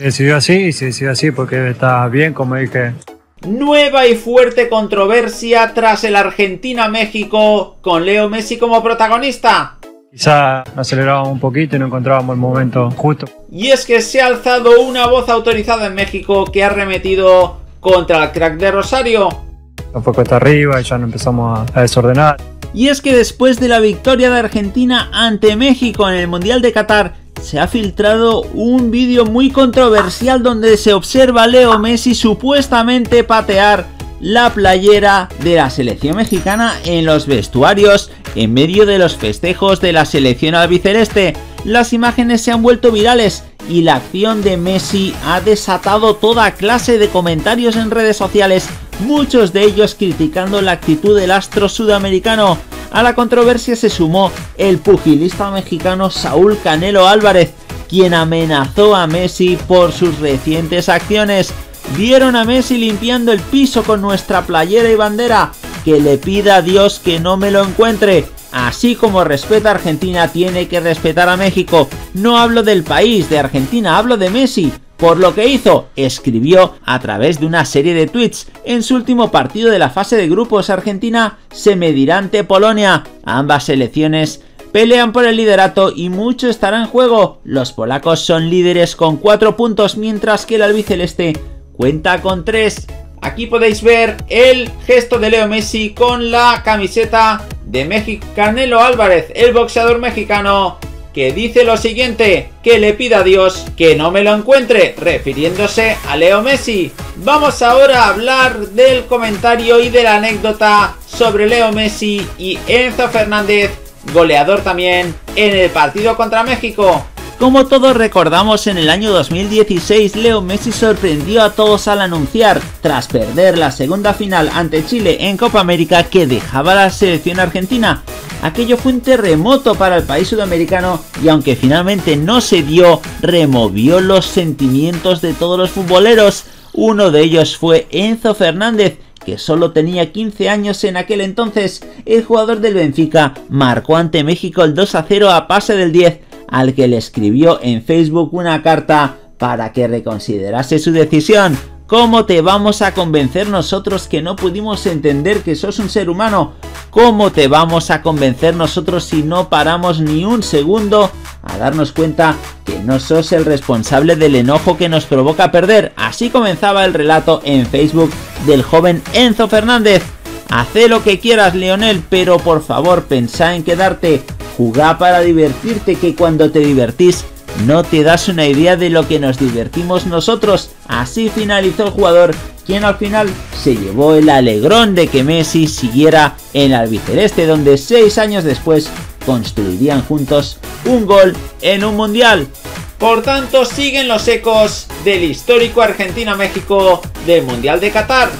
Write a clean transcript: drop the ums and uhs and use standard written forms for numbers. Se decidió así, porque está bien, como dije. Nueva y fuerte controversia tras el Argentina-México, con Leo Messi como protagonista. Quizá acelerábamos un poquito y no encontrábamos el momento justo. Y es que se ha alzado una voz autorizada en México que ha arremetido contra el crack de Rosario. No fue cuesta arriba y ya nos empezamos a desordenar. Y es que después de la victoria de Argentina ante México en el Mundial de Qatar, se ha filtrado un vídeo muy controversial donde se observa a Leo Messi supuestamente patear la playera de la selección mexicana en los vestuarios en medio de los festejos de la selección albiceleste. Las imágenes se han vuelto virales y la acción de Messi ha desatado toda clase de comentarios en redes sociales, muchos de ellos criticando la actitud del astro sudamericano. A la controversia se sumó el pugilista mexicano Saúl Canelo Álvarez, quien amenazó a Messi por sus recientes acciones. Vieron a Messi limpiando el piso con nuestra playera y bandera, que le pida a Dios que no me lo encuentre. Así como respeta a Argentina, tiene que respetar a México. No hablo del país, de Argentina, hablo de Messi. Por lo que hizo, escribió a través de una serie de tweets. En su último partido de la fase de grupos, Argentina se medirá ante Polonia. Ambas selecciones pelean por el liderato y mucho estará en juego. Los polacos son líderes con 4 puntos, mientras que el albiceleste cuenta con 3. Aquí podéis ver el gesto de Leo Messi con la camiseta de México. Canelo Álvarez, el boxeador mexicano, que dice lo siguiente: que le pida a Dios que no me lo encuentre, refiriéndose a Leo Messi. Vamos ahora a hablar del comentario y de la anécdota sobre Leo Messi y Enzo Fernández, goleador también en el partido contra México. Como todos recordamos, en el año 2016 Leo Messi sorprendió a todos al anunciar, tras perder la segunda final ante Chile en Copa América, que dejaba la selección argentina. Aquello fue un terremoto para el país sudamericano y, aunque finalmente no se dio, removió los sentimientos de todos los futboleros. Uno de ellos fue Enzo Fernández, que solo tenía 15 años en aquel entonces. El jugador del Benfica marcó ante México el 2-0 a pase del 10, al que le escribió en Facebook una carta para que reconsiderase su decisión. ¿Cómo te vamos a convencer nosotros que no pudimos entender que sos un ser humano? ¿Cómo te vamos a convencer nosotros si no paramos ni un segundo a darnos cuenta que no sos el responsable del enojo que nos provoca perder? Así comenzaba el relato en Facebook del joven Enzo Fernández. Hacé lo que quieras, Lionel, pero por favor pensá en quedarte. Jugá para divertirte, que cuando te divertís no te das una idea de lo que nos divertimos nosotros. Así finalizó el jugador, quien al final se llevó el alegrón de que Messi siguiera en el albiceleste, donde 6 años después construirían juntos un gol en un mundial. Por tanto, siguen los ecos del histórico Argentina-México del Mundial de Qatar.